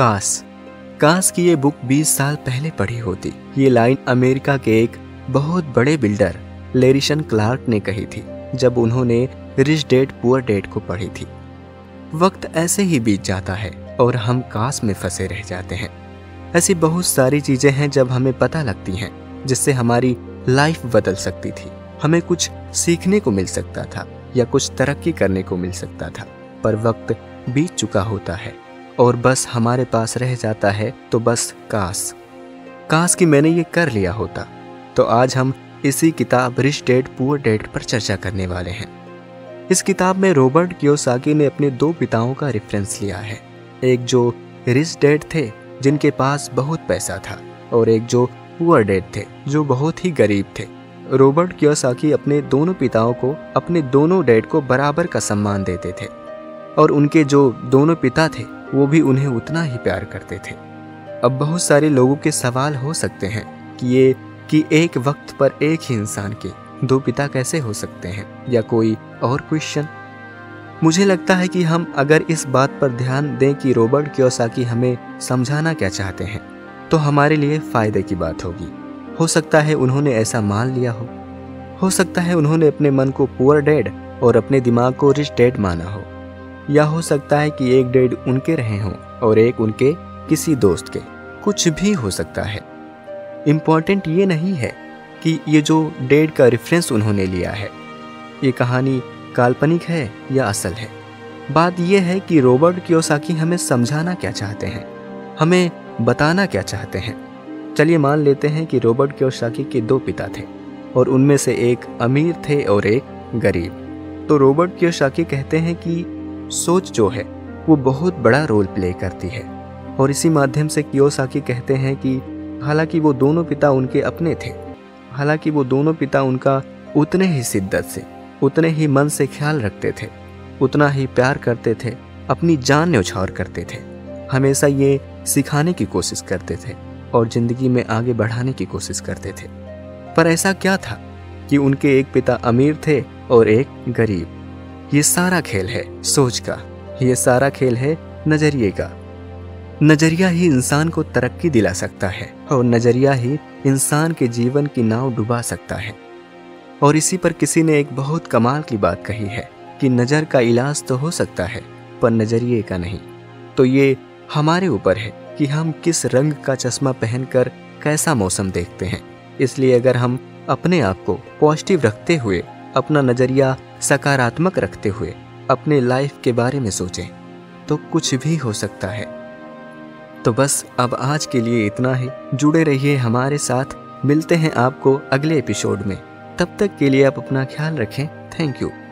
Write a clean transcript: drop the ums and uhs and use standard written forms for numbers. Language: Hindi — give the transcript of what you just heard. काश की ये बुक 20 साल पहले पढ़ी होती। ये लाइन अमेरिका के एक बहुत बड़े बिल्डर लेरिशन क्लार्क ने कही थी जब उन्होंने रिच डैड पुअर डैड को पढ़ी थी। वक्त ऐसे ही बीत जाता है और हम काश में फंसे रह जाते हैं। ऐसी बहुत सारी चीजें हैं जब हमें पता लगती हैं जिससे हमारी लाइफ बदल सकती थी, हमें कुछ सीखने को मिल सकता था या कुछ तरक्की करने को मिल सकता था, पर वक्त बीत चुका होता है और बस हमारे पास रह जाता है तो बस काश कि मैंने ये कर लिया होता। तो आज हम इसी किताब रिच डैड पुअर डैड पर चर्चा करने वाले हैं। इस किताब में रॉबर्ट कियोसाकी ने अपने दो पिताओं का रेफरेंस लिया है, एक जो रिच डैड थे जिनके पास बहुत पैसा था और एक जो पुअर डैड थे जो बहुत ही गरीब थे। रॉबर्ट कियोसाकी अपने दोनों पिताओं को, अपने दोनों डैड को बराबर का सम्मान देते थे और उनके जो दोनों पिता थे वो भी उन्हें उतना ही प्यार करते थे। अब बहुत सारे लोगों के सवाल हो सकते हैं कि एक वक्त पर एक ही इंसान के दो पिता कैसे हो सकते हैं या कोई और क्वेश्चन। मुझे लगता है कि हम अगर इस बात पर ध्यान दें कि रॉबर्ट कियोसाकी हमें समझाना क्या चाहते हैं तो हमारे लिए फ़ायदे की बात होगी। हो सकता है उन्होंने ऐसा मान लिया हो सकता है उन्होंने अपने मन को पुअर डैड और अपने दिमाग को रिच डैड माना हो, या हो सकता है कि एक डैड उनके रहे हों और एक उनके किसी दोस्त के, कुछ भी हो सकता है। इम्पॉर्टेंट ये नहीं है कि ये जो डैड का रेफरेंस उन्होंने लिया है ये कहानी काल्पनिक है या असल है। बात यह है कि रॉबर्ट कियोसाकी हमें समझाना क्या चाहते हैं, हमें बताना क्या चाहते हैं। चलिए मान लेते हैं कि रॉबर्ट कियोसाकी के दो पिता थे और उनमें से एक अमीर थे और एक गरीब। तो रॉबर्ट कियोसाकी कहते हैं कि सोच जो है वो बहुत बड़ा रोल प्ले करती है और इसी माध्यम से कियोसाकी कहते हैं कि हालांकि वो दोनों पिता उनके अपने थे, हालांकि वो दोनों पिता उनका उतने ही शिद्दत से, उतने ही मन से ख्याल रखते थे, उतना ही प्यार करते थे, अपनी जान न्यौछावर करते थे, हमेशा ये सिखाने की कोशिश करते थे और ज़िंदगी में आगे बढ़ाने की कोशिश करते थे। पर ऐसा क्या था कि उनके एक पिता अमीर थे और एक गरीब। ये सारा खेल है सोच का, ये सारा खेल है नज़रिए का। नज़रिया ही इंसान को तरक्की दिला सकता है और नज़रिया ही इंसान के जीवन की नाव डुबा सकता है। और इसी पर किसी ने एक बहुत कमाल की बात कही है कि नज़र का इलाज तो हो सकता है पर नज़रिए का नहीं। तो ये हमारे ऊपर है कि हम किस रंग का चश्मा पहनकर कैसा मौसम देखते हैं। इसलिए अगर हम अपने आप को पॉजिटिव रखते हुए, अपना नज़रिया सकारात्मक रखते हुए अपने लाइफ के बारे में सोचें तो कुछ भी हो सकता है। तो बस अब आज के लिए इतना ही। जुड़े रहिए हमारे साथ, मिलते हैं आपको अगले एपिसोड में। तब तक के लिए आप अपना ख्याल रखें। Thank you.